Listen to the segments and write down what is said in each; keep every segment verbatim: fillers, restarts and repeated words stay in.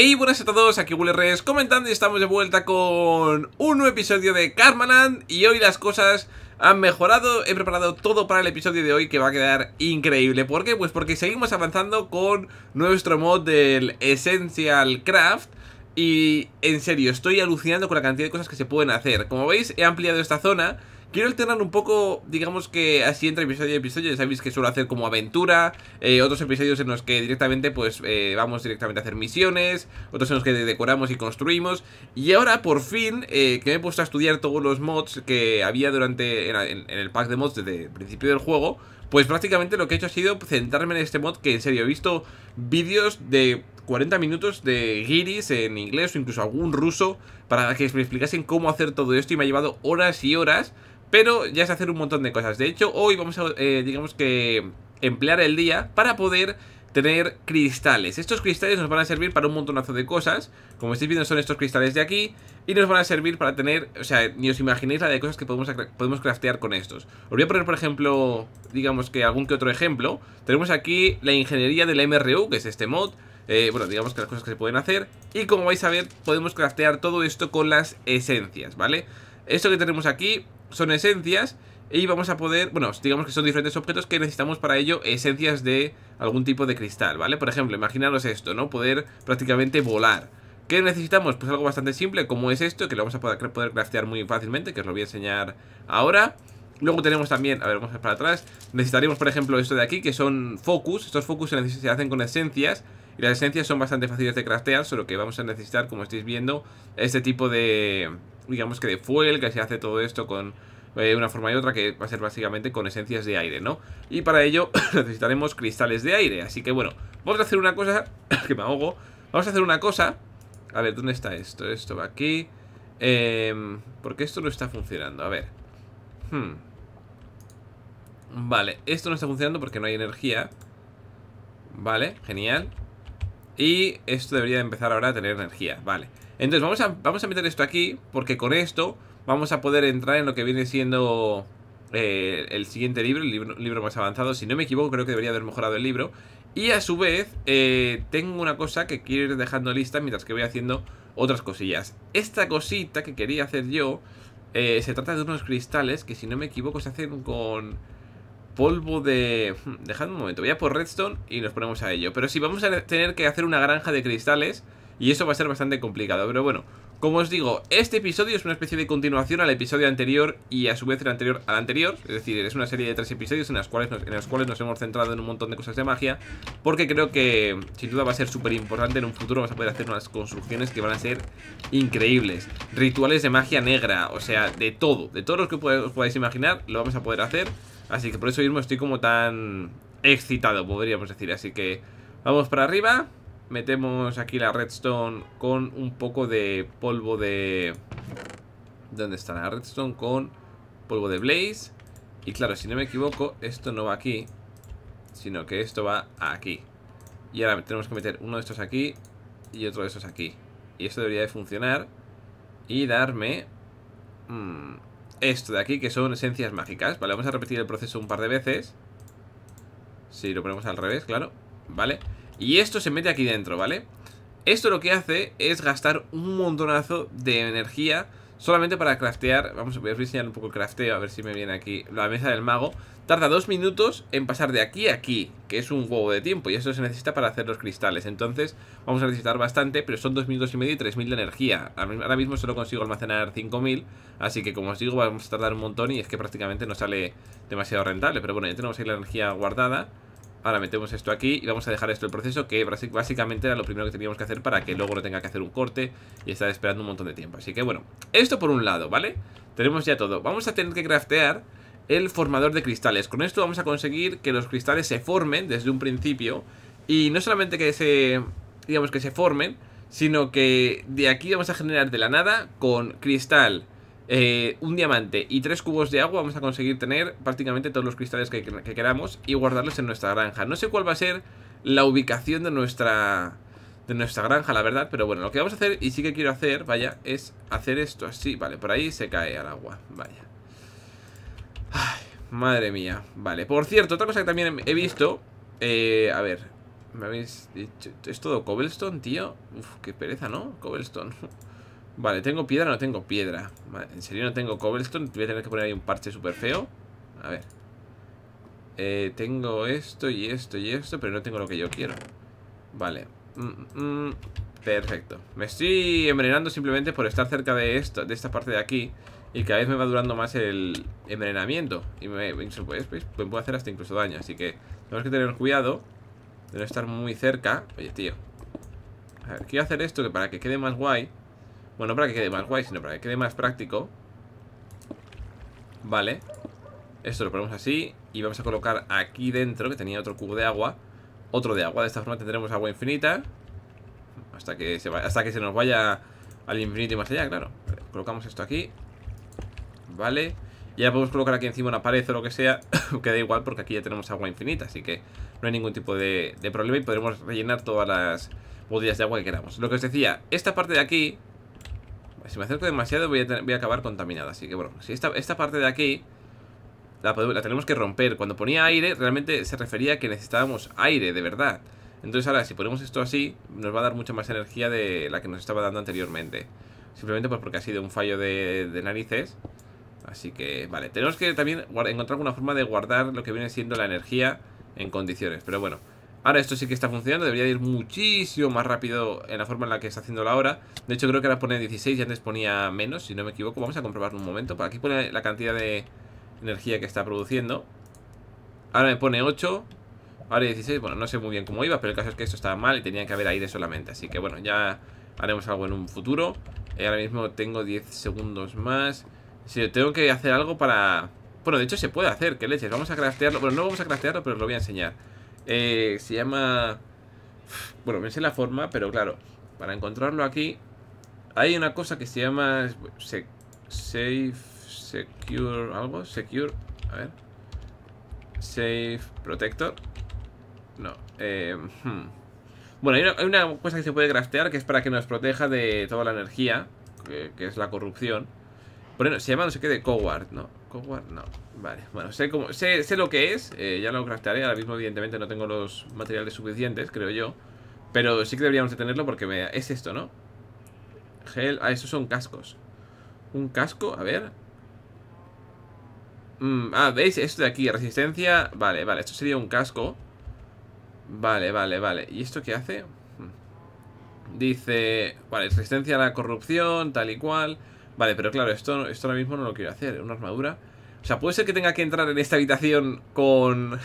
Hey, buenas a todos, aquí Willyrex comentando y estamos de vuelta con un nuevo episodio de Karmaland. Y hoy las cosas han mejorado, he preparado todo para el episodio de hoy que va a quedar increíble. ¿Por qué? Pues porque seguimos avanzando con nuestro mod del Essential Craft. Y en serio, estoy alucinando con la cantidad de cosas que se pueden hacer. Como veis, he ampliado esta zona. Quiero alternar un poco, digamos que así entre episodio y episodio. Ya sabéis que suelo hacer como aventura, eh, otros episodios en los que directamente pues eh, vamos directamente a hacer misiones, otros en los que decoramos y construimos. Y ahora por fin, eh, que me he puesto a estudiar todos los mods que había durante en, en, en el pack de mods desde el principio del juego, pues prácticamente lo que he hecho ha sido centrarme en este mod, que en serio he visto vídeos de cuarenta minutos de guiris en inglés o incluso algún ruso para que me explicasen cómo hacer todo esto, y me ha llevado horas y horas. Pero ya es hacer un montón de cosas. De hecho, hoy vamos a, eh, digamos que, emplear el día para poder tener cristales. Estos cristales nos van a servir para un montonazo de cosas. Como estáis viendo, son estos cristales de aquí. Y nos van a servir para tener, o sea, ni os imaginéis la de cosas que podemos, podemos craftear con estos. Os voy a poner, por ejemplo, digamos que algún que otro ejemplo. Tenemos aquí la ingeniería de la M R U, que es este mod. Eh, bueno, digamos que las cosas que se pueden hacer. Y como vais a ver, podemos craftear todo esto con las esencias, ¿vale? Esto que tenemos aquí son esencias, y vamos a poder, bueno, digamos que son diferentes objetos que necesitamos para ello esencias de algún tipo de cristal, ¿vale? Por ejemplo, imaginaros esto, ¿no? Poder prácticamente volar. ¿Qué necesitamos? Pues algo bastante simple, como es esto, que lo vamos a poder, poder craftear muy fácilmente, que os lo voy a enseñar ahora. Luego tenemos también, a ver, vamos para atrás. Necesitaríamos, por ejemplo, esto de aquí, que son focus. Estos focus se, se hacen con esencias, y las esencias son bastante fáciles de craftear, solo que vamos a necesitar, como estáis viendo, este tipo de, digamos que de fuel, que se hace todo esto con eh, una forma y otra, que va a ser básicamente con esencias de aire, ¿no? Y para ello necesitaremos cristales de aire. Así que bueno, vamos a hacer una cosa que me ahogo, vamos a hacer una cosa. A ver, ¿dónde está esto? Esto va aquí, eh, porque esto no está funcionando, a ver. hmm. Vale, esto no está funcionando porque no hay energía. Vale, genial. Y esto debería empezar ahora a tener energía, vale. Entonces vamos a, vamos a meter esto aquí, porque con esto vamos a poder entrar en lo que viene siendo eh, el siguiente libro, el libro, libro más avanzado. Si no me equivoco, creo que debería haber mejorado el libro. Y a su vez, eh, tengo una cosa que quiero ir dejando lista mientras que voy haciendo otras cosillas. Esta cosita que quería hacer yo, eh, se trata de unos cristales que, si no me equivoco, se hacen con polvo de... Hmm, dejadme un momento, voy a por redstone y nos ponemos a ello. Pero sí, vamos a tener que hacer una granja de cristales, y eso va a ser bastante complicado. Pero bueno, como os digo, este episodio es una especie de continuación al episodio anterior, y a su vez el anterior al anterior. Es decir, es una serie de tres episodios en, las cuales nos, en los cuales nos hemos centrado en un montón de cosas de magia, porque creo que sin duda va a ser súper importante. En un futuro vamos a poder hacer unas construcciones que van a ser increíbles, rituales de magia negra, o sea, de todo, de todo lo que os podáis imaginar lo vamos a poder hacer. Así que por eso mismo estoy como tan excitado, podríamos decir. Así que vamos para arriba. Metemos aquí la redstone con un poco de polvo de... ¿Dónde está la redstone? Con polvo de blaze. Y claro, si no me equivoco, esto no va aquí, sino que esto va aquí. Y ahora tenemos que meter uno de estos aquí y otro de estos aquí. Y esto debería de funcionar y darme... Mmm, esto de aquí, que son esencias mágicas. Vale, vamos a repetir el proceso un par de veces. Si lo ponemos al revés, claro. Vale. Y esto se mete aquí dentro, ¿vale? Esto lo que hace es gastar un montonazo de energía solamente para craftear. Vamos a ver, enseñar un poco el crafteo, a ver si me viene aquí la mesa del mago. Tarda dos minutos en pasar de aquí a aquí, que es un huevo de tiempo, y eso se necesita para hacer los cristales. Entonces vamos a necesitar bastante, pero son dos minutos y medio y tres mil de energía. Ahora mismo solo consigo almacenar cinco mil, así que como os digo, vamos a tardar un montón, y es que prácticamente no sale demasiado rentable. Pero bueno, ya tenemos ahí la energía guardada. Ahora metemos esto aquí y vamos a dejar esto el proceso, que básicamente era lo primero que teníamos que hacer para que luego no tenga que hacer un corte y estar esperando un montón de tiempo. Así que bueno, esto por un lado, ¿vale? Tenemos ya todo. Vamos a tener que craftear el formador de cristales. Con esto vamos a conseguir que los cristales se formen desde un principio, y no solamente que se, digamos que se formen, sino que de aquí vamos a generar de la nada con cristal, Eh, un diamante y tres cubos de agua. Vamos a conseguir tener prácticamente todos los cristales que, que queramos y guardarlos en nuestra granja. No sé cuál va a ser la ubicación de nuestra de nuestra granja, la verdad, pero bueno, lo que vamos a hacer, y sí que quiero hacer, vaya, es hacer esto así, vale, por ahí se cae al agua, vaya. Ay, madre mía, vale. Por cierto, otra cosa que también he visto, eh, a ver, Me habéis dicho... ¿Es todo cobblestone, tío? Uf, qué pereza, ¿no? Cobblestone. Vale, ¿tengo piedra? No tengo piedra. Vale, en serio no tengo cobblestone. Voy a tener que poner ahí un parche súper feo. A ver. Eh, tengo esto y esto y esto, pero no tengo lo que yo quiero. Vale. Mm, mm, perfecto. Me estoy envenenando simplemente por estar cerca de esto, de esta parte de aquí. Y cada vez me va durando más el envenenamiento. Y me, incluso, pues, pues, me puedo hacer hasta incluso daño. Así que tenemos que tener cuidado de no estar muy cerca. Oye, tío. A ver, quiero hacer esto que para que quede más guay. Bueno, no para que quede más guay, sino para que quede más práctico. Vale. Esto lo ponemos así. Y vamos a colocar aquí dentro, que tenía otro cubo de agua. Otro de agua. De esta forma tendremos agua infinita. Hasta que se, va, hasta que se nos vaya al infinito y más allá, claro. Vale, colocamos esto aquí. Vale, y ya podemos colocar aquí encima una pared o lo que sea, que da igual porque aquí ya tenemos agua infinita, así que no hay ningún tipo de, de problema y podremos rellenar todas las botellas de agua que queramos. Lo que os decía, esta parte de aquí, si me acerco demasiado voy a, tener, voy a acabar contaminada, así que bueno, si esta, esta parte de aquí la, podemos, la tenemos que romper. Cuando ponía aire realmente se refería a que necesitábamos aire, de verdad. Entonces ahora si ponemos esto así nos va a dar mucha más energía de la que nos estaba dando anteriormente. Simplemente pues porque ha sido un fallo de, de narices. Así que, vale, tenemos que también encontrar una forma de guardar lo que viene siendo la energía en condiciones. Pero bueno, ahora esto sí que está funcionando. Debería ir muchísimo más rápido en la forma en la que está haciendo la hora. De hecho, creo que ahora pone dieciséis y antes ponía menos, si no me equivoco. Vamos a comprobarlo un momento. Por aquí pone la cantidad de energía que está produciendo. Ahora me pone ocho. Ahora dieciséis. Bueno, no sé muy bien cómo iba, pero el caso es que esto estaba mal y tenía que haber aire solamente. Así que bueno, ya haremos algo en un futuro. Eh, ahora mismo tengo diez segundos más. Si sí, tengo que hacer algo para... Bueno, de hecho se puede hacer, que leches. Vamos a craftearlo. Bueno, no vamos a craftearlo, pero os lo voy a enseñar. eh, Se llama... Bueno, me sé la forma, pero claro, para encontrarlo aquí hay una cosa que se llama se... Safe... Secure... ¿Algo? Secure... A ver... Safe... Protector... No... Eh... Hmm. Bueno, hay una, hay una cosa que se puede craftear, que es para que nos proteja de toda la energía, Que, que es la corrupción. Bueno, se llama no sé qué de Coward, ¿no? Coward, no. Vale, bueno, sé cómo, sé, sé lo que es. Eh, ya lo craftaré. Ahora mismo, evidentemente, no tengo los materiales suficientes, creo yo. Pero sí que deberíamos de tenerlo porque me... Es esto, ¿no? Gel... Ah, estos son cascos. Un casco, a ver. Mm, ah, ¿veis? Esto de aquí, resistencia... Vale, vale, esto sería un casco. Vale, vale, vale. ¿Y esto qué hace? Dice... Vale, resistencia a la corrupción, tal y cual... Vale, pero claro, esto, esto ahora mismo no lo quiero hacer. Una armadura. O sea, puede ser que tenga que entrar en esta habitación con...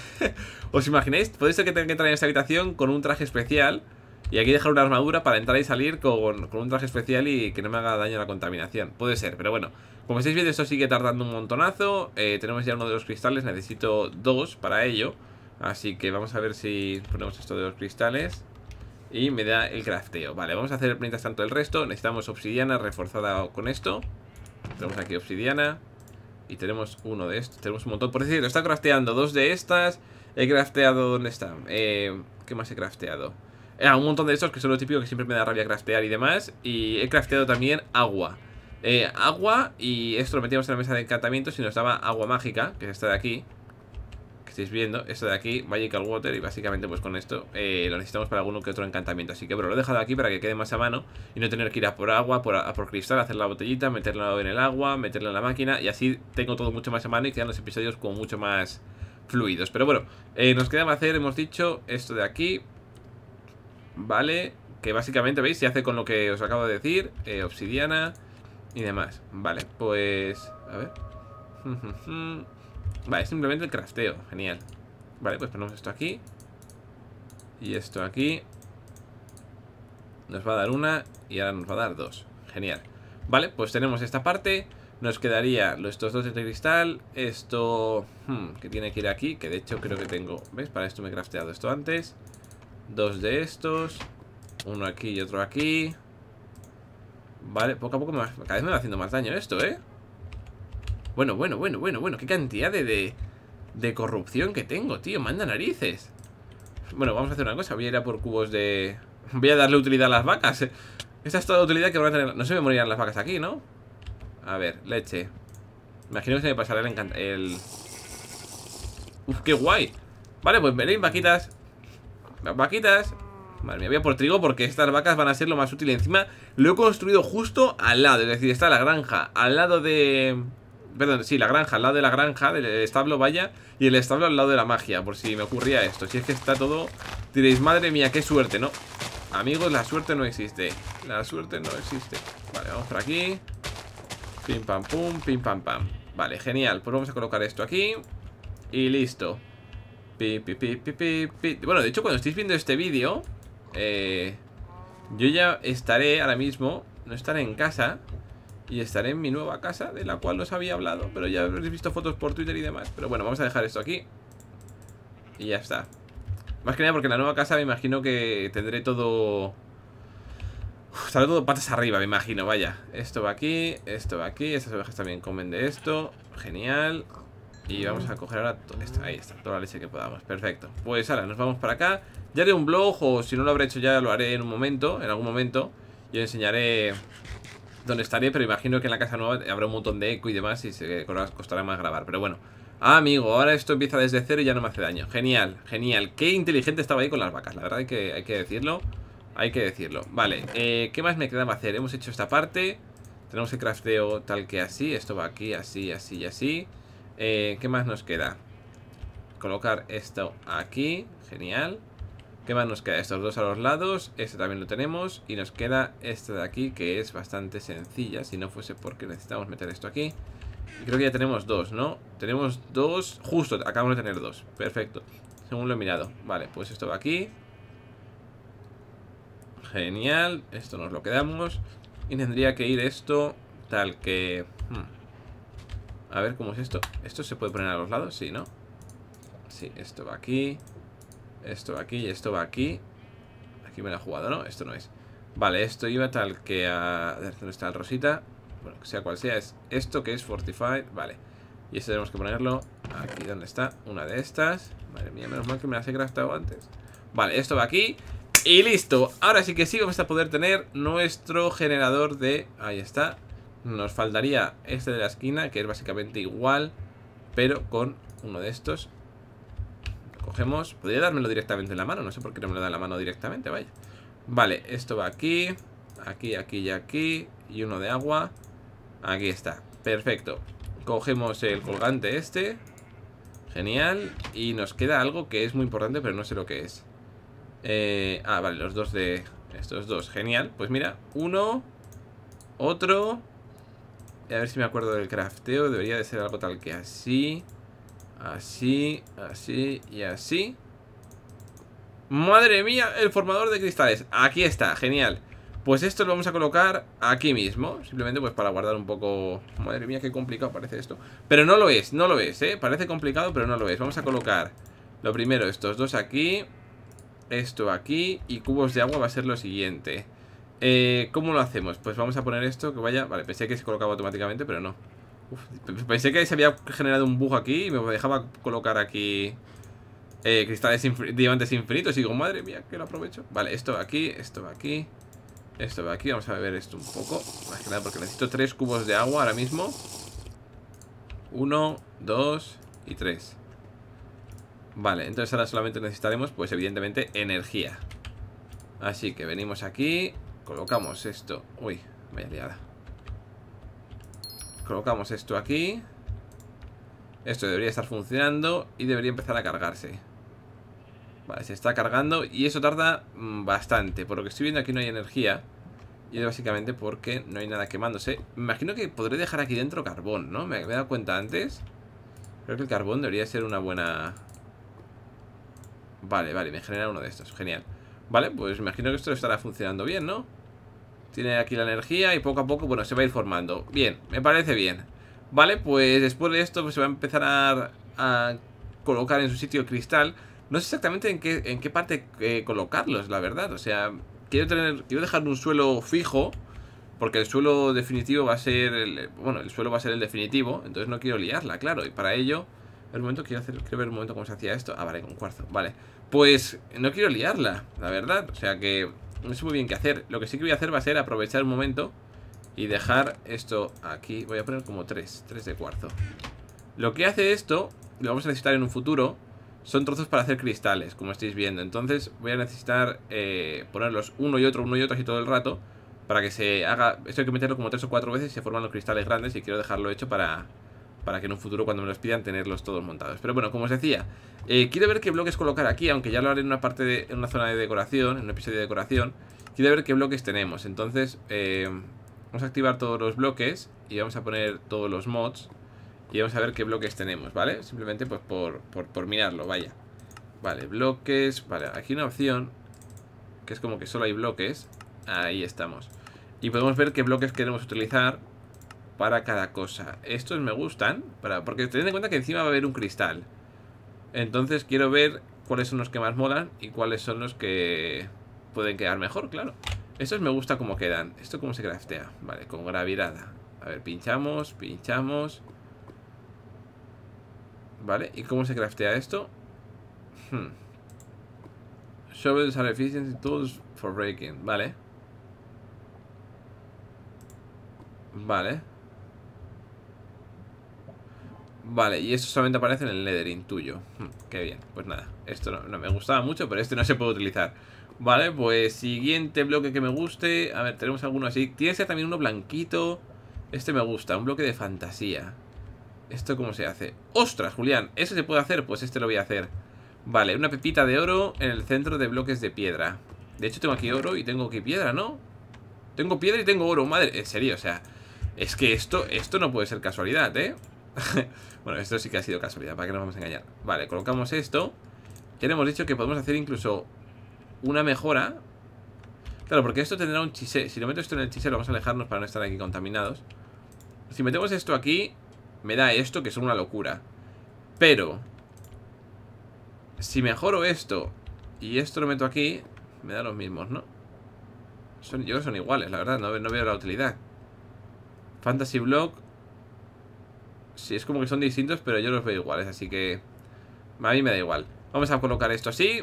¿Os imagináis? Puede ser que tenga que entrar en esta habitación con un traje especial. Y aquí dejar una armadura para entrar y salir con, con un traje especial y que no me haga daño a la contaminación. Puede ser, pero bueno. Como estáis viendo, esto sigue tardando un montonazo. eh, Tenemos ya uno de los cristales, necesito dos para ello. Así que vamos a ver si ponemos esto de los cristales y me da el crafteo. Vale, vamos a hacer mientras tanto el resto. Necesitamos obsidiana reforzada con esto. Tenemos aquí obsidiana. Y tenemos uno de estos. Tenemos un montón. Por decirlo, está crafteando dos de estas. He crafteado... ¿Dónde están? Eh, ¿Qué más he crafteado? Ah, un montón de estos que son lo típico que siempre me da rabia craftear y demás. Y he crafteado también agua. Eh, agua. Y esto lo metíamos en la mesa de encantamientos y nos daba agua mágica, que es esta de aquí. Estáis viendo, esto de aquí, Magical Water. Y básicamente pues con esto eh, lo necesitamos para alguno que otro encantamiento, así que bueno, lo he dejado aquí para que quede más a mano y no tener que ir a por agua, por, a por cristal, hacer la botellita, meterla en el agua, meterla en la máquina. Y así tengo todo mucho más a mano y quedan los episodios como mucho más fluidos. Pero bueno, eh, nos queda hacer, hemos dicho, esto de aquí. Vale, que básicamente, ¿veis? Se hace con lo que os acabo de decir, eh, obsidiana y demás. Vale, pues... A ver... Vale, simplemente el crafteo, genial. Vale, pues ponemos esto aquí. Y esto aquí. Nos va a dar una y ahora nos va a dar dos, genial. Vale, pues tenemos esta parte. Nos quedaría estos dos de cristal. Esto, hmm, que tiene que ir aquí. Que de hecho creo que tengo, ¿ves? Para esto me he crafteado esto antes. Dos de estos, uno aquí y otro aquí. Vale, poco a poco me va, cada vez me va haciendo más daño esto, ¿eh? Bueno, bueno, bueno, bueno, bueno, qué cantidad de, de, de corrupción que tengo, tío, manda narices. Bueno, vamos a hacer una cosa, voy a ir a por cubos de... Voy a darle utilidad a las vacas. Esta es toda la utilidad que van a tener... No se me morirán las vacas aquí, ¿no? A ver, leche. Imagino que se me pasará el... Encant... el... Uf, qué guay. Vale, pues venid, vaquitas. Las vaquitas. Madre mía, voy a por trigo porque estas vacas van a ser lo más útil. Encima lo he construido justo al lado. Es decir, está la granja al lado de... Perdón, sí, la granja al lado de la granja, del establo, vaya. Y el establo al lado de la magia, por si me ocurría esto. Si es que está todo... Diréis, madre mía, qué suerte, ¿no? Amigos, la suerte no existe. La suerte no existe. Vale, vamos por aquí. Pim, pam, pum, pim, pam, pam. Vale, genial, pues vamos a colocar esto aquí. Y listo. Pi, pi, pi, pi, pi, pi. Bueno, de hecho, cuando estéis viendo este vídeo eh, yo ya estaré ahora mismo, no estaré en casa. Y estaré en mi nueva casa, de la cual os había hablado, pero ya habréis visto fotos por Twitter y demás. Pero bueno, vamos a dejar esto aquí y ya está. Más que nada porque en la nueva casa me imagino que tendré todo... Uf, estaré todo patas arriba, me imagino, vaya. Esto va aquí, esto va aquí. Estas ovejas también comen de esto. Genial. Y vamos a coger ahora todo esto. Ahí está, toda la leche que podamos, perfecto. Pues ahora nos vamos para acá. Ya haré un blog, o si no lo habré hecho ya, lo haré en un momento, en algún momento. Y os enseñaré dónde estaré, pero imagino que en la casa nueva habrá un montón de eco y demás y se costará más grabar. Pero bueno, ah, amigo, ahora esto empieza desde cero y ya no me hace daño. Genial, genial. Qué inteligente estaba ahí con las vacas, la verdad hay que, hay que decirlo. Hay que decirlo. Vale, eh, ¿qué más me quedaba hacer? Hemos hecho esta parte. Tenemos el crafteo tal que así. Esto va aquí, así, así y así. eh, ¿Qué más nos queda? Colocar esto aquí. Genial. ¿Qué más nos queda? Estos dos a los lados. Este también lo tenemos. Y nos queda este de aquí, que es bastante sencilla. Si no fuese porque necesitamos meter esto aquí. Y creo que ya tenemos dos, ¿no? Tenemos dos. Justo, acabamos de tener dos. Perfecto. Según lo he mirado. Vale, pues esto va aquí. Genial. Esto nos lo quedamos. Y tendría que ir esto tal que... Hmm. A ver cómo es esto. ¿Esto se puede poner a los lados? Sí, ¿no? Sí, esto va aquí. Esto va aquí y esto va aquí. Aquí me la he jugado, ¿no? Esto no es. Vale, esto iba tal que a... ¿Dónde está el rosita? Bueno, sea cual sea, es esto que es Fortified. Vale, y esto tenemos que ponerlo aquí. ¿Dónde está? Una de estas. Madre mía, menos mal que me las he craftado antes. Vale, esto va aquí y listo. Ahora sí que sí vamos a poder tener nuestro generador de... Ahí está. Nos faltaría este de la esquina, que es básicamente igual, pero con uno de estos. Cogemos, podría dármelo directamente en la mano. No sé por qué no me lo da en la mano directamente, vaya. Vale, esto va aquí. Aquí, aquí y aquí. Y uno de agua. Aquí está, perfecto. Cogemos el colgante este. Genial. Y nos queda algo que es muy importante, pero no sé lo que es. eh, Ah, vale, los dos de... Estos dos, genial, pues mira, uno. Otro. A ver si me acuerdo del crafteo. Debería de ser algo tal que así. Así, así y así. Madre mía, el formador de cristales. Aquí está, genial. Pues esto lo vamos a colocar aquí mismo. Simplemente pues para guardar un poco. Madre mía, qué complicado parece esto. Pero no lo es, no lo es, ¿eh? Parece complicado, pero no lo es. Vamos a colocar lo primero, estos dos aquí. Esto aquí. Y cubos de agua va a ser lo siguiente. eh, ¿Cómo lo hacemos? Pues vamos a poner esto que vaya. Vale, pensé que se colocaba automáticamente, pero no. Uf, pensé que se había generado un bug aquí y me dejaba colocar aquí eh, cristales infin diamantes infinitos. Y digo, madre mía, que lo aprovecho. Vale, esto va aquí, esto va aquí, esto va aquí. Vamos a beber esto un poco. Más que nada porque necesito tres cubos de agua ahora mismo. Uno, dos y tres. Vale, entonces ahora solamente necesitaremos, pues evidentemente, energía. Así que venimos aquí, colocamos esto. Uy, vaya liada. Colocamos esto aquí. Esto debería estar funcionando y debería empezar a cargarse. Vale, se está cargando y eso tarda bastante. Por lo que estoy viendo aquí no hay energía. Y es básicamente porque no hay nada quemándose. Me imagino que podré dejar aquí dentro carbón, ¿no? Me he dado cuenta antes. Creo que el carbón debería ser una buena... Vale, vale, me genera uno de estos, genial. Vale, pues me imagino que esto estará funcionando bien, ¿no? Tiene aquí la energía y poco a poco, bueno, se va a ir formando. Bien, me parece bien. Vale, pues después de esto pues se va a empezar a, a colocar en su sitio el cristal. No sé exactamente en qué, en qué parte eh, colocarlos, la verdad. O sea, quiero tener, quiero dejar un suelo fijo, porque el suelo definitivo va a ser el, bueno, el suelo va a ser el definitivo. Entonces no quiero liarla, claro. Y para ello, el momento quiero hacer, quiero ver un momento cómo se hacía esto. Ah, vale, con cuarzo, vale. Pues no quiero liarla, la verdad. O sea que... no sé muy bien qué hacer. Lo que sí que voy a hacer va a ser aprovechar un momento y dejar esto aquí. Voy a poner como tres, tres de cuarzo. Lo que hace esto, lo vamos a necesitar en un futuro. son trozos para hacer cristales, como estáis viendo. Entonces voy a necesitar eh, ponerlos uno y otro, uno y otro así todo el rato, para que se haga. Esto hay que meterlo como tres o cuatro veces y se forman los cristales grandes, y quiero dejarlo hecho para, para que en un futuro, cuando me los pidan, tenerlos todos montados. Pero bueno, como os decía, eh, quiero ver qué bloques colocar aquí, aunque ya lo haré en una parte de, en una zona de decoración, en un episodio de decoración. Quiero ver qué bloques tenemos. Entonces eh, vamos a activar todos los bloques y vamos a poner todos los mods. Y vamos a ver qué bloques tenemos, ¿vale? Simplemente pues por, por, por mirarlo, vaya. Vale, bloques. Vale, aquí hay una opción que es como que solo hay bloques. Ahí estamos. Y podemos ver qué bloques queremos utilizar para cada cosa. Estos me gustan, para, porque tened en cuenta que encima va a haber un cristal. Entonces quiero ver cuáles son los que más molan y cuáles son los que pueden quedar mejor, claro. Estos me gusta como quedan. ¿Esto cómo se craftea? Vale, con gravirada. A ver, pinchamos, pinchamos... ¿Vale? ¿Y cómo se craftea esto? Hmm. Shovels are efficiency tools for breaking. Vale. Vale. Vale, y esto solamente aparece en el leathering tuyo. Hmm, qué bien. Pues nada, esto no, no me gustaba mucho, pero este no se puede utilizar. Vale, pues siguiente bloque que me guste. A ver, tenemos alguno así. Tiene que ser también uno blanquito. Este me gusta, un bloque de fantasía. ¿Esto cómo se hace? ¡Ostras, Julián! ¿Eso se puede hacer? Pues este lo voy a hacer. Vale, una pepita de oro en el centro de bloques de piedra. De hecho, tengo aquí oro y tengo aquí piedra, ¿no? Tengo piedra y tengo oro, madre. En serio, o sea, es que esto, esto no puede ser casualidad, ¿eh? Bueno, esto sí que ha sido casualidad, ¿para qué nos vamos a engañar? Vale, colocamos esto. Ya hemos dicho que podemos hacer incluso una mejora. Claro, porque esto tendrá un chisel. Si lo meto esto en el chisel, vamos a alejarnos para no estar aquí contaminados. Si metemos esto aquí... me da esto, que es una locura. Pero si mejoro esto y esto lo meto aquí, me da los mismos, ¿no? Son, yo creo que son iguales, la verdad, no, no veo la utilidad. Fantasy Block. Sí, es como que son distintos, pero yo los veo iguales, así que a mí me da igual. Vamos a colocar esto así.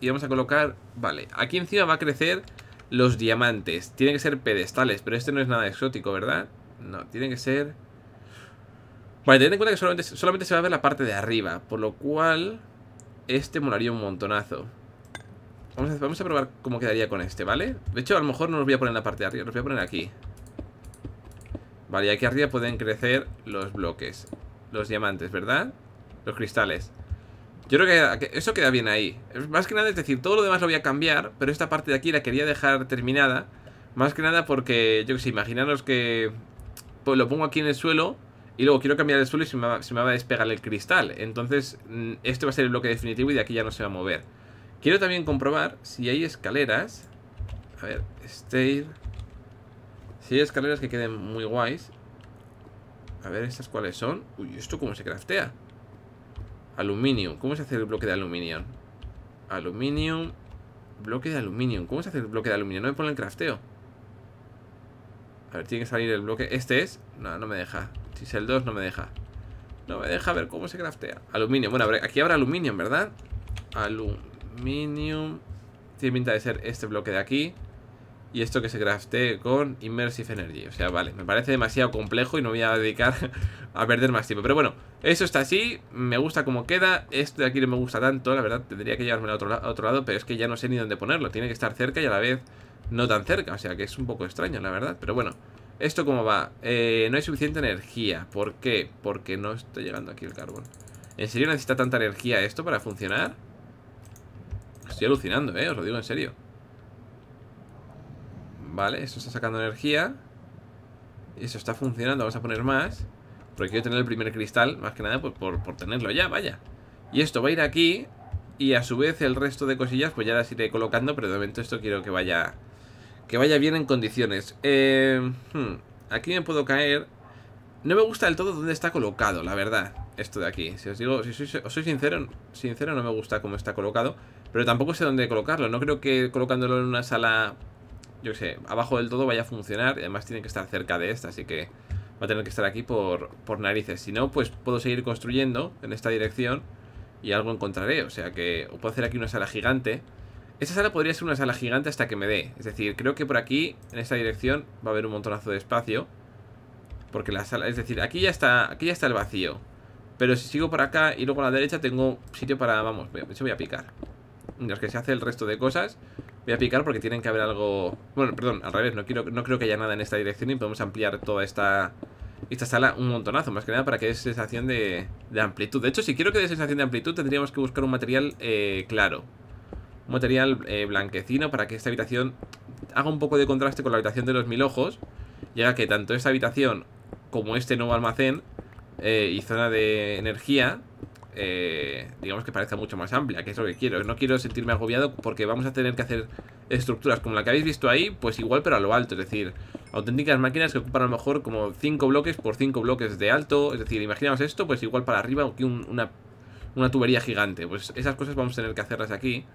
Y vamos a colocar... Vale, aquí encima va a crecer los diamantes. Tienen que ser pedestales, pero este no es nada exótico, ¿verdad? No, tienen que ser... Vale, tened en cuenta que solamente, solamente se va a ver la parte de arriba, por lo cual este molaría un montonazo. Vamos a, vamos a probar cómo quedaría con este, ¿vale? De hecho, a lo mejor no los voy a poner en la parte de arriba, los voy a poner aquí. Vale, y aquí arriba pueden crecer los bloques, los diamantes, ¿verdad? Los cristales. Yo creo que eso queda bien ahí. Más que nada, es decir, todo lo demás lo voy a cambiar, pero esta parte de aquí la quería dejar terminada. Más que nada porque, yo que sé, imaginaros que pues, lo pongo aquí en el suelo... y luego quiero cambiar el suelo y se me, va, se me va a despegar el cristal. Entonces, este va a ser el bloque definitivo y de aquí ya no se va a mover. Quiero también comprobar si hay escaleras. A ver, stair. Si hay escaleras que queden muy guays. A ver, ¿estas cuáles son? Uy, ¿esto cómo se craftea? Aluminium. ¿Cómo se hace el bloque de aluminio? Aluminium. Bloque de aluminio. ¿Cómo se hace el bloque de aluminio? No me pone el crafteo. A ver, tiene que salir el bloque. Este es... No, no me deja. Si es el dos, no me deja. No me deja ver cómo se craftea. Aluminio. Bueno, aquí habrá aluminio, ¿verdad? Aluminio. Tiene pinta de ser este bloque de aquí. Y esto que se craftee con Immersive Energy. O sea, vale. Me parece demasiado complejo y no voy a dedicar a perder más tiempo. Pero bueno, eso está así. Me gusta cómo queda. Esto de aquí no me gusta tanto. La verdad, tendría que llevármelo a otro, a otro lado. Pero es que ya no sé ni dónde ponerlo. Tiene que estar cerca y a la vez... no tan cerca, o sea que es un poco extraño, la verdad. Pero bueno, ¿esto cómo va? Eh, no hay suficiente energía, ¿por qué? Porque no está llegando aquí el carbón. ¿En serio necesita tanta energía esto para funcionar? Estoy alucinando, eh, os lo digo en serio. Vale, esto está sacando energía. Eso está funcionando, vamos a poner más. Porque quiero tener el primer cristal, más que nada pues por, por tenerlo ya, vaya. Y esto va a ir aquí. Y a su vez el resto de cosillas pues ya las iré colocando. Pero de momento esto quiero que vaya... que vaya bien en condiciones. Eh, hmm, aquí me puedo caer. No me gusta del todo dónde está colocado, la verdad. Esto de aquí. Si os digo, si soy, os soy sincero, sincero, no me gusta cómo está colocado. Pero tampoco sé dónde colocarlo. No creo que colocándolo en una sala, yo qué sé, abajo del todo vaya a funcionar. Además tiene que estar cerca de esta, así que va a tener que estar aquí por, por narices. Si no, pues puedo seguir construyendo en esta dirección y algo encontraré. O sea que o puedo hacer aquí una sala gigante. Esta sala podría ser una sala gigante hasta que me dé. Es decir, creo que por aquí, en esta dirección, va a haber un montonazo de espacio. Porque la sala... Es decir, aquí ya está, aquí ya está el vacío. Pero si sigo por acá y luego a la derecha tengo sitio para... Vamos, de hecho voy a picar. Mientras que se hace el resto de cosas, voy a picar porque tienen que haber algo... Bueno, perdón, al revés, no, quiero, no creo que haya nada en esta dirección y podemos ampliar toda esta... Esta sala un montonazo, más que nada para que dé sensación de, de amplitud. De hecho, si quiero que dé sensación de amplitud, tendríamos que buscar un material eh, claro. Un material eh, blanquecino para que esta habitación haga un poco de contraste con la habitación de los mil ojos. Llega que tanto esta habitación como este nuevo almacén eh, y zona de energía, eh, digamos que parezca mucho más amplia, que es lo que quiero. No quiero sentirme agobiado porque vamos a tener que hacer estructuras como la que habéis visto ahí, pues igual pero a lo alto, es decir... Auténticas máquinas que ocupan a lo mejor como cinco bloques por cinco bloques de alto. Es decir, imaginaos esto, pues igual para arriba o que un, una, una tubería gigante. Pues esas cosas vamos a tener que hacerlas aquí.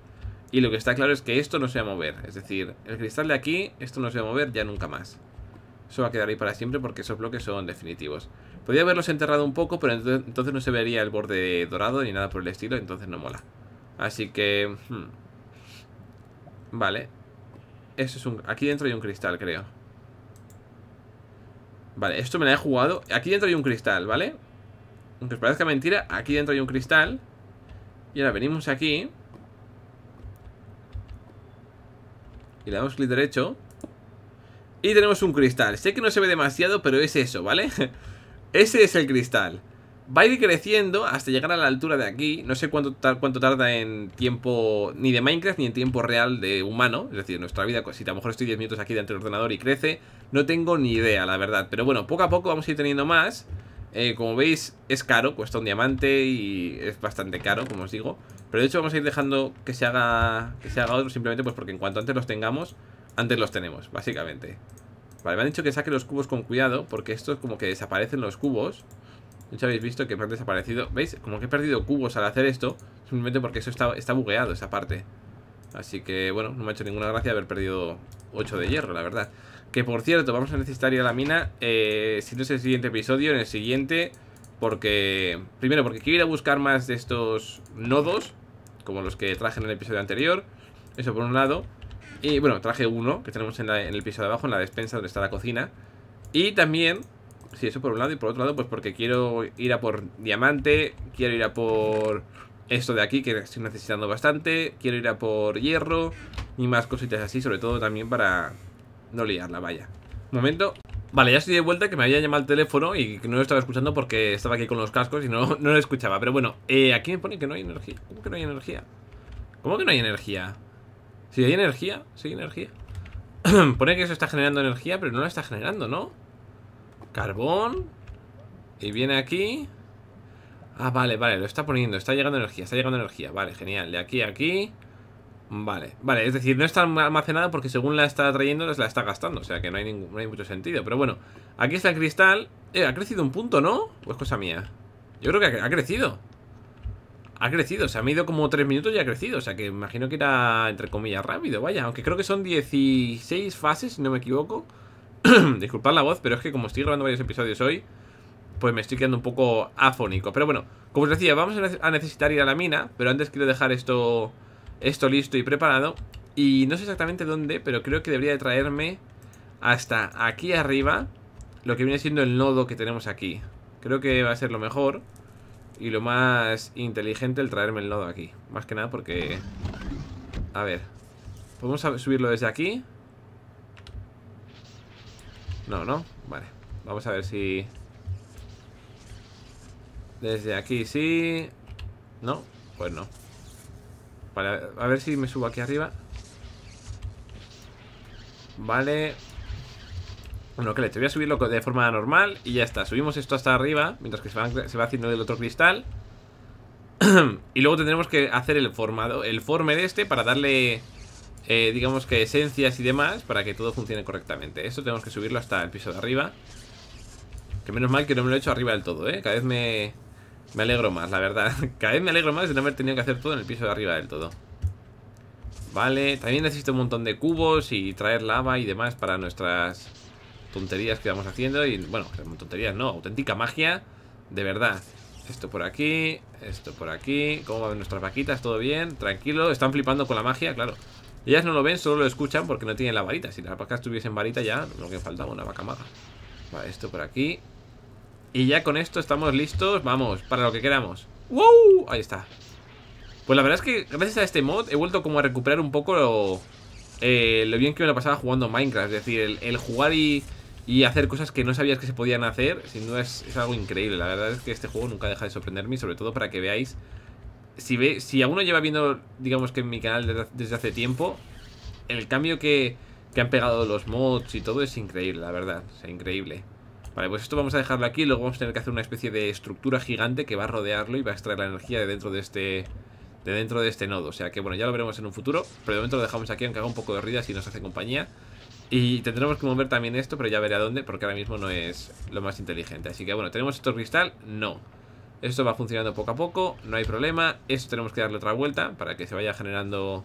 Y lo que está claro es que esto no se va a mover. Es decir, el cristal de aquí, esto no se va a mover ya nunca más. Eso va a quedar ahí para siempre porque esos bloques son definitivos. Podría haberlos enterrado un poco, pero entonces, entonces no se vería el borde dorado ni nada por el estilo, entonces no mola. Así que... Hmm. Vale. Eso es un... Aquí dentro hay un cristal, creo. Vale, esto me la he jugado. Aquí dentro hay un cristal, ¿vale? Aunque os parezca mentira, aquí dentro hay un cristal. Y ahora venimos aquí y le damos clic derecho y tenemos un cristal. Sé que no se ve demasiado, pero es eso, ¿vale? Ese es el cristal. Va a ir creciendo hasta llegar a la altura de aquí. No sé cuánto, tar cuánto tarda en tiempo, ni de Minecraft, ni en tiempo real de humano. Es decir, nuestra vida, si a lo mejor estoy diez minutos aquí delante del ordenador y crece, no tengo ni idea, la verdad. Pero bueno, poco a poco vamos a ir teniendo más. eh, Como veis, es caro, cuesta un diamante y es bastante caro, como os digo. Pero de hecho vamos a ir dejando que se haga, que se haga otro, simplemente pues porque en cuanto antes los tengamos, antes los tenemos, básicamente. Vale, me han dicho que saque los cubos con cuidado porque estos como que desaparecen los cubos. De hecho, habéis visto que me han desaparecido. ¿Veis? Como que he perdido cubos al hacer esto. Simplemente porque eso está, está bugueado, esa parte. Así que, bueno, no me ha hecho ninguna gracia haber perdido ocho de hierro, la verdad. Que, por cierto, vamos a necesitar ir a la mina. Eh, si no es el siguiente episodio, en el siguiente. Porque... Primero, porque quiero ir a buscar más de estos nodos. Como los que traje en el episodio anterior. Eso por un lado. Y, bueno, traje uno que tenemos en, la, en el piso de abajo, en la despensa donde está la cocina. Y también... Sí, eso por un lado, y por otro lado, pues porque quiero ir a por diamante, quiero ir a por esto de aquí, que estoy necesitando bastante, quiero ir a por hierro y más cositas así, sobre todo también para no liarla, vaya. Un momento. Vale, ya estoy de vuelta, que me había llamado el teléfono y no lo estaba escuchando porque estaba aquí con los cascos y no, no lo escuchaba. Pero bueno, eh, aquí me pone que no hay energía. ¿Cómo que no hay energía? ¿Cómo que no hay energía? Si hay energía, sí hay energía. Pone que eso está generando energía, pero no la está generando, ¿no? Carbón. Y viene aquí. Ah, vale, vale, lo está poniendo. Está llegando energía, está llegando energía. Vale, genial. De aquí a aquí. Vale, vale, es decir, no está almacenada porque según la está trayendo, la está gastando. O sea que no hay, ningún, no hay mucho sentido. Pero bueno, aquí está el cristal. Eh, ha crecido un punto, ¿no? ¿O es cosa mía? Yo creo que ha, ha crecido. Ha crecido, o sea, me ha ido como tres minutos y ha crecido. O sea que imagino que era, entre comillas, rápido. Vaya, aunque creo que son dieciséis fases, si no me equivoco. Disculpad la voz, pero es que como estoy grabando varios episodios hoy, pues me estoy quedando un poco afónico. Pero bueno, como os decía, vamos a necesitar ir a la mina. Pero antes quiero dejar esto, esto listo y preparado. Y no sé exactamente dónde, pero creo que debería de traerme hasta aquí arriba lo que viene siendo el nodo que tenemos aquí. Creo que va a ser lo mejor y lo más inteligente el traerme el nodo aquí. Más que nada porque... A ver, ¿podemos subirlo desde aquí? No, no, vale. Vamos a ver si... Desde aquí sí... No, pues no. Vale, a ver si me subo aquí arriba. Vale. Bueno, que le voy a subirlo de forma normal y ya está. Subimos esto hasta arriba, mientras que se va, se va haciendo el otro cristal. Y luego tendremos que hacer el formado, el forme de este para darle... Eh, digamos que esencias y demás, para que todo funcione correctamente. Esto tenemos que subirlo hasta el piso de arriba. Que menos mal que no me lo he hecho arriba del todo, ¿eh? Cada vez me, me alegro más, la verdad. Cada vez me alegro más de no haber tenido que hacer todo en el piso de arriba del todo. Vale, también necesito un montón de cubos y traer lava y demás para nuestras tonterías que vamos haciendo. Y bueno, tonterías no, auténtica magia, de verdad. Esto por aquí, esto por aquí. ¿Cómo van nuestras vaquitas? ¿Todo bien? Tranquilo, están flipando con la magia, claro. Ellas no lo ven, solo lo escuchan porque no tienen la varita. Si las vacas tuviesen varita ya, lo que faltaba, una vaca maga. Vale, esto por aquí. Y ya con esto estamos listos, vamos, para lo que queramos. ¡Wow! Ahí está. Pues la verdad es que gracias a este mod he vuelto como a recuperar un poco lo, eh, lo bien que me lo pasaba jugando Minecraft. Es decir, el, el jugar y, y hacer cosas que no sabías que se podían hacer, sin duda es, es algo increíble. La verdad es que este juego nunca deja de sorprenderme, y sobre todo para que veáis. Si, ve, si alguno lleva viendo, digamos que en mi canal desde, desde hace tiempo, el cambio que, que han pegado los mods y todo es increíble, la verdad. O sea, increíble. Vale, pues esto vamos a dejarlo aquí. Luego vamos a tener que hacer una especie de estructura gigante que va a rodearlo y va a extraer la energía de dentro de este... De dentro de este nodo, o sea que bueno, ya lo veremos en un futuro. Pero de momento lo dejamos aquí, aunque haga un poco de ruido, si nos hace compañía. Y tendremos que mover también esto, pero ya veré a dónde, porque ahora mismo no es lo más inteligente. Así que bueno, ¿tenemos esto cristal? No. Esto va funcionando poco a poco, no hay problema. Esto tenemos que darle otra vuelta para que se vaya generando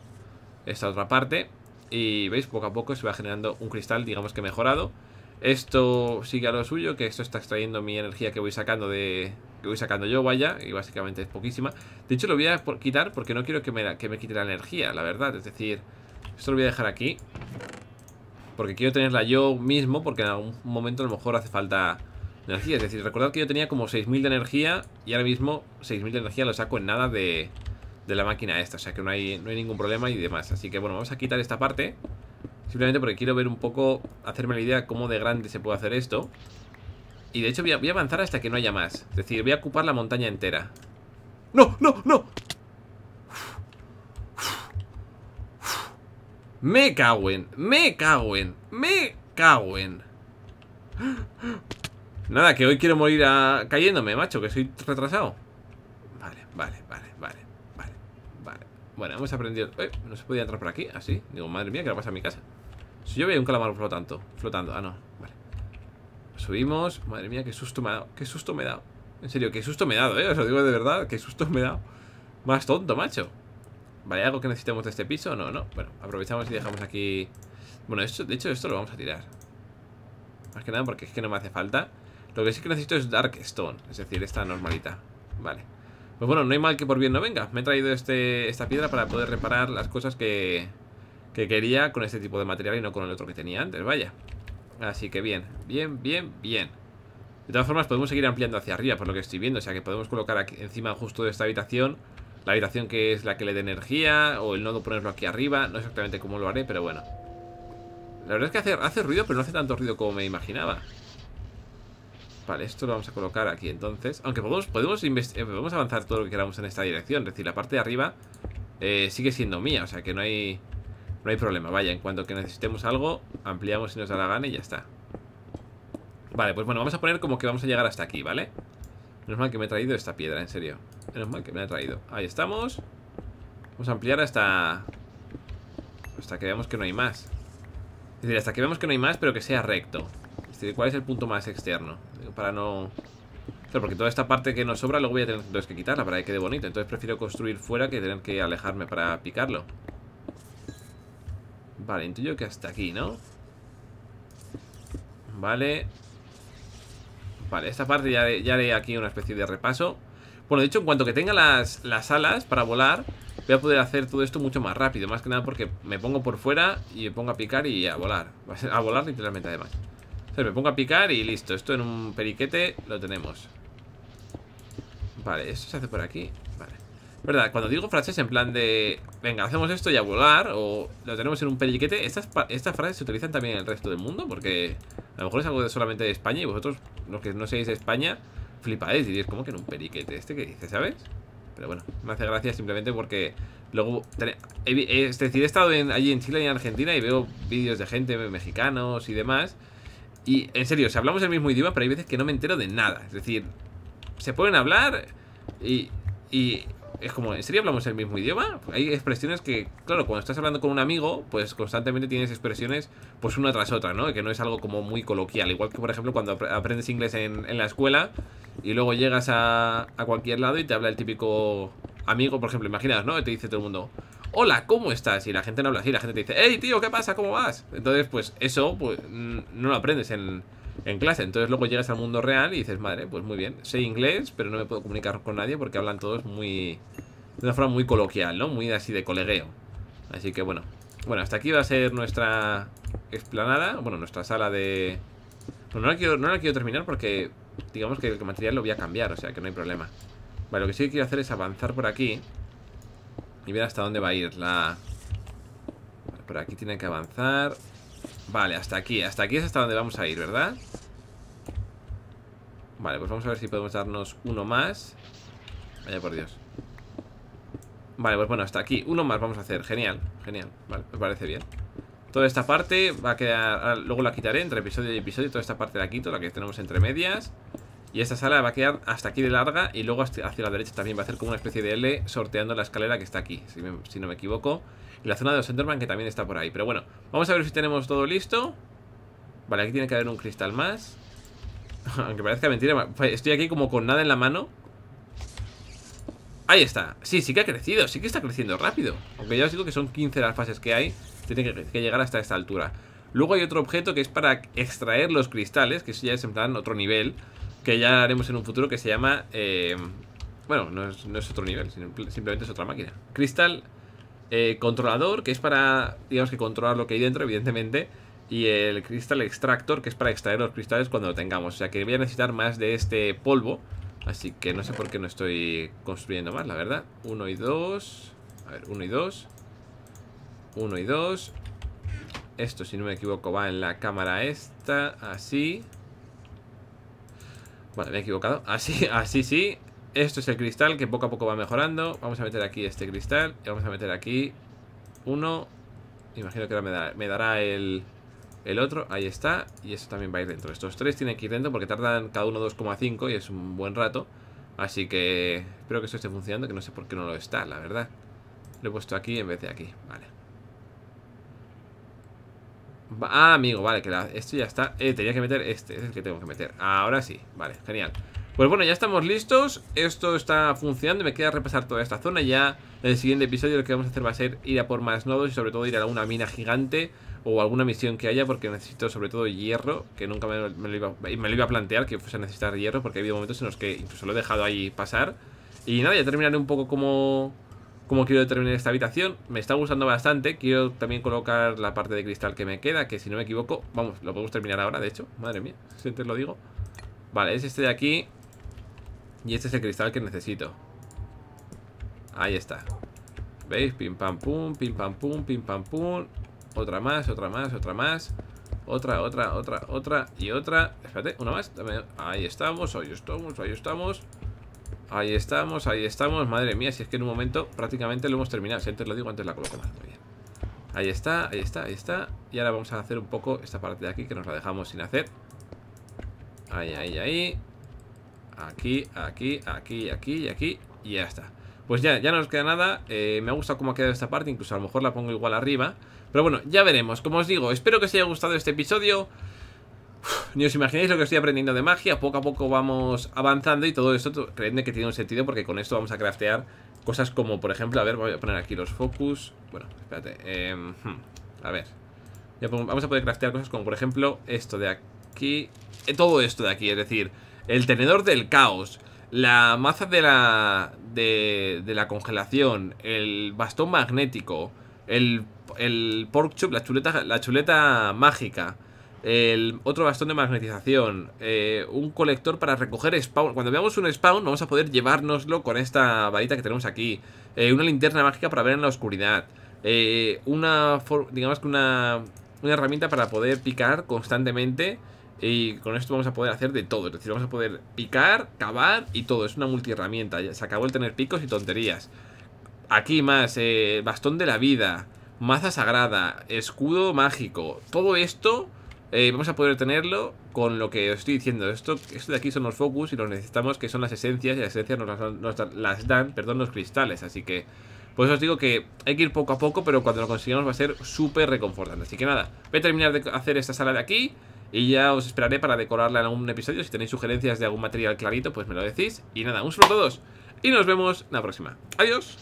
esta otra parte. Y veis, poco a poco se va generando un cristal, digamos que mejorado. Esto sigue a lo suyo, que esto está extrayendo mi energía que voy sacando de... que voy sacando yo, vaya, y básicamente es poquísima. De hecho lo voy a quitar porque no quiero que me, que me quite la energía, la verdad. Es decir, esto lo voy a dejar aquí porque quiero tenerla yo mismo, porque en algún momento a lo mejor hace falta energía. Es decir, recordad que yo tenía como seis mil de energía y ahora mismo seis mil de energía lo saco en nada de, de la máquina esta. O sea que no hay, no hay ningún problema y demás. Así que bueno, vamos a quitar esta parte simplemente porque quiero ver un poco, hacerme la idea cómo de grande se puede hacer esto. Y de hecho voy a, voy a avanzar hasta que no haya más. Es decir, voy a ocupar la montaña entera. ¡No, no, no! ¡Me caguen! ¡Me caguen! ¡Me caguen! Nada, que hoy quiero morir a... cayéndome, macho, que soy retrasado. Vale, vale, vale, vale, vale, vale. Bueno, hemos aprendido... Eh, no se podía entrar por aquí, así. Digo, madre mía, ¿qué le pasa a mi casa? Si yo veo un calamar flotando, flotando. Ah, no, vale. Subimos, madre mía, qué susto me ha dado. Qué susto me he dado, en serio, qué susto me he dado, eh. Os lo digo de verdad, qué susto me he dado. Más tonto, macho. Vale, ¿algo que necesitemos de este piso? No, no, bueno, aprovechamos y dejamos aquí. Bueno, esto, de hecho esto lo vamos a tirar. Más que nada porque es que no me hace falta. Lo que sí que necesito es Dark Stone, es decir, esta normalita. Vale, pues bueno, no hay mal que por bien no venga. Me he traído este, esta piedra para poder reparar las cosas que, que quería con este tipo de material y no con el otro que tenía antes, vaya. Así que bien, bien, bien, bien. De todas formas podemos seguir ampliando hacia arriba, por lo que estoy viendo, o sea que podemos colocar aquí encima justo de esta habitación, la habitación que es la que le dé energía, o el nodo ponerlo aquí arriba. No exactamente cómo lo haré, pero bueno. La verdad es que hace, hace ruido, pero no hace tanto ruido como me imaginaba. Vale, esto lo vamos a colocar aquí entonces. Aunque podemos, podemos, podemos avanzar todo lo que queramos en esta dirección. Es decir, la parte de arriba eh, sigue siendo mía, o sea que no hay... no hay problema, vaya, en cuanto que necesitemos algo ampliamos si nos da la gana y ya está. Vale, pues bueno, vamos a poner como que vamos a llegar hasta aquí, ¿vale? Menos mal que me he traído esta piedra, en serio. Menos mal que me la he traído, ahí estamos. Vamos a ampliar hasta... hasta que veamos que no hay más. Es decir, hasta que veamos que no hay más, pero que sea recto. Es decir, ¿cuál es el punto más externo? Para no... claro, porque toda esta parte que nos sobra luego voy a tener entonces que quitarla para que quede bonito. Entonces prefiero construir fuera que tener que alejarme para picarlo. Vale, intuyo que hasta aquí, ¿no? Vale. Vale, esta parte ya, ya haré aquí una especie de repaso. Bueno, de hecho, en cuanto que tenga las, las alas para volar, voy a poder hacer todo esto mucho más rápido. Más que nada porque me pongo por fuera y me pongo a picar y a volar. A volar literalmente, además. O sea, me pongo a picar y listo. Esto en un periquete lo tenemos. Vale, esto se hace por aquí. Vale. Verdad, cuando digo frases en plan de venga, hacemos esto y a volar, o lo tenemos en un periquete, estas, estas frases se utilizan también en el resto del mundo, porque a lo mejor es algo de solamente de España y vosotros, los que no seáis de España, flipáis y diréis, ¿cómo que en un periquete? ¿Este qué dice, sabes? Pero bueno, me hace gracia simplemente porque luego, es decir, he estado en, allí en Chile y en Argentina y veo vídeos de gente, mexicanos y demás, y en serio, o sea, hablamos el mismo idioma, pero hay veces que no me entero de nada. Es decir, se pueden hablar y... y es como, ¿en serio hablamos el mismo idioma? Hay expresiones que, claro, cuando estás hablando con un amigo, pues constantemente tienes expresiones, pues una tras otra, ¿no? Que no es algo como muy coloquial. Igual que, por ejemplo, cuando aprendes inglés en, en la escuela y luego llegas a, a cualquier lado y te habla el típico amigo, por ejemplo, imaginaos, ¿no? Te dice todo el mundo, hola, ¿cómo estás? Y la gente no habla así, la gente te dice, hey, tío, ¿qué pasa? ¿Cómo vas? Entonces, pues eso, pues no lo aprendes en, en clase. Entonces luego llegas al mundo real y dices, madre, pues muy bien, sé inglés, pero no me puedo comunicar con nadie porque hablan todos muy... de una forma muy coloquial, ¿no? Muy así de colegueo. Así que bueno. Bueno, hasta aquí va a ser nuestra explanada. Bueno, nuestra sala de... Bueno, no la quiero, no la quiero terminar porque digamos que el material lo voy a cambiar, o sea que no hay problema. Vale, lo que sí que quiero hacer es avanzar por aquí y ver hasta dónde va a ir la... Vale, por aquí tiene que avanzar. Vale, hasta aquí, hasta aquí es hasta donde vamos a ir, ¿verdad? Vale, pues vamos a ver si podemos darnos uno más. Vaya por Dios. Vale, pues bueno, hasta aquí, uno más vamos a hacer, genial, genial, vale, me parece bien. Toda esta parte va a quedar, luego la quitaré entre episodio y episodio, toda esta parte la quito, la que tenemos entre medias. Y esta sala va a quedar hasta aquí de larga y luego hacia la derecha también va a hacer como una especie de L sorteando la escalera que está aquí, si, me, si no me equivoco. Y la zona de los Enderman que también está por ahí, pero bueno, vamos a ver si tenemos todo listo. Vale, aquí tiene que haber un cristal más. Aunque parezca mentira, estoy aquí como con nada en la mano. Ahí está, sí, sí que ha crecido, sí que está creciendo rápido. Aunque ya os digo que son quince las fases que hay, tiene que, que llegar hasta esta altura. Luego hay otro objeto que es para extraer los cristales, que eso ya es en plan otro nivel, que ya haremos en un futuro, que se llama... Eh, bueno, no es, no es otro nivel, simplemente es otra máquina. Cristal eh, controlador, que es para, digamos que controlar lo que hay dentro, evidentemente. Y el cristal extractor, que es para extraer los cristales cuando lo tengamos. O sea que voy a necesitar más de este polvo. Así que no sé por qué no estoy construyendo más, la verdad. Uno y dos. A ver, uno y dos. Uno y dos. Esto, si no me equivoco, va en la cámara esta. Así. Vale, me he equivocado. Así, así sí. Esto es el cristal que poco a poco va mejorando. Vamos a meter aquí este cristal. Y vamos a meter aquí uno. Imagino que ahora me dará, me dará el, el otro. Ahí está. Y eso también va a ir dentro. Estos tres tienen que ir dentro porque tardan cada uno dos coma cinco y es un buen rato. Así que espero que esto esté funcionando, que no sé por qué no lo está, la verdad. Lo he puesto aquí en vez de aquí. Vale. Ah, amigo, vale, que la, esto ya está. eh, Tenía que meter este, es el que tengo que meter. Ahora sí, vale, genial. Pues bueno, ya estamos listos, esto está funcionando. Me queda repasar toda esta zona. Ya en el siguiente episodio lo que vamos a hacer va a ser ir a por más nodos y sobre todo ir a alguna mina gigante o alguna misión que haya, porque necesito sobre todo hierro, que nunca me, me, lo, iba, me lo iba a plantear que fuese a necesitar hierro, porque ha habido momentos en los que incluso lo he dejado ahí pasar. Y nada, ya terminaré un poco como... Como quiero terminar esta habitación, me está gustando bastante. Quiero también colocar la parte de cristal que me queda, que si no me equivoco, vamos, lo podemos terminar ahora, de hecho. Madre mía, si antes lo digo. Vale, es este de aquí. Y este es el cristal que necesito. Ahí está. ¿Veis? Pim pam pum, pim pam pum, pim pam pum. Otra más, otra más, otra más. Otra, otra, otra, otra y otra. Espérate, una más. Ahí estamos, ahí estamos, ahí estamos. Ahí estamos, ahí estamos, madre mía, si es que en un momento prácticamente lo hemos terminado. Si antes lo digo, antes la coloco más, muy bien. Ahí está, ahí está, ahí está. Y ahora vamos a hacer un poco esta parte de aquí, que nos la dejamos sin hacer. Ahí, ahí, ahí. Aquí, aquí, aquí, aquí y aquí. Y ya está. Pues ya, ya no nos queda nada. eh, Me ha gustado cómo ha quedado esta parte, incluso a lo mejor la pongo igual arriba. Pero bueno, ya veremos, como os digo, espero que os haya gustado este episodio. Ni os imagináis lo que estoy aprendiendo de magia. Poco a poco vamos avanzando y todo esto, creedme que tiene un sentido, porque con esto vamos a craftear cosas como, por ejemplo, a ver, voy a poner aquí los focus. Bueno, espérate, eh, a ver, vamos a poder craftear cosas como, por ejemplo, esto de aquí, eh, todo esto de aquí, es decir, el tenedor del caos, la maza de la de, de la congelación, el bastón magnético, el, el pork chop, la chuleta, la chuleta mágica, el otro bastón de magnetización, eh, un colector para recoger spawn. Cuando veamos un spawn vamos a poder llevárnoslo con esta varita que tenemos aquí, eh, una linterna mágica para ver en la oscuridad, eh, una, digamos que una, una herramienta para poder picar constantemente. Y con esto vamos a poder hacer de todo, es decir, vamos a poder picar, cavar y todo, es una multiherramienta. Se acabó el tener picos y tonterías. Aquí más, eh, bastón de la vida, maza sagrada, escudo mágico, todo esto. Eh, vamos a poder tenerlo con lo que os estoy diciendo. Esto, esto de aquí son los focus y los necesitamos, que son las esencias, y las esencias nos las, nos las dan, perdón, los cristales. Así que, pues os digo que hay que ir poco a poco, pero cuando lo consigamos va a ser súper reconfortante. Así que nada, voy a terminar de hacer esta sala de aquí y ya os esperaré para decorarla en algún episodio. Si tenéis sugerencias de algún material clarito, pues me lo decís. Y nada, un saludo a todos y nos vemos en la próxima. Adiós.